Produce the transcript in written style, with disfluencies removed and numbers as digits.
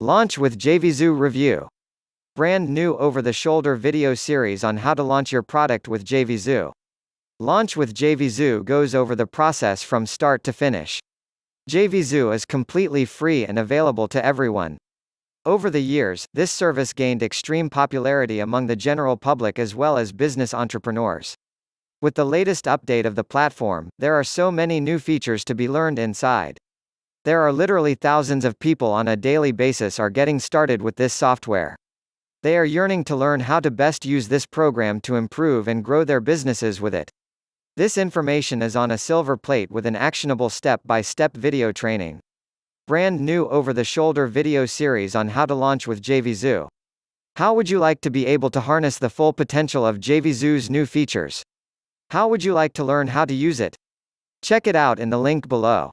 Launch with JVZoo Review. Brand new over-the-shoulder video series on how to launch your product with JVZoo. Launch with JVZoo goes over the process from start to finish. JVZoo is completely free and available to everyone. Over the years, this service gained extreme popularity among the general public as well as business entrepreneurs. With the latest update of the platform, there are so many new features to be learned inside. There are literally thousands of people on a daily basis are getting started with this software. They are yearning to learn how to best use this program to improve and grow their businesses with it. This information is on a silver plate with an actionable step-by-step video training. Brand new over-the-shoulder video series on how to launch with JVZoo. How would you like to be able to harness the full potential of JVZoo's new features? How would you like to learn how to use it? Check it out in the link below.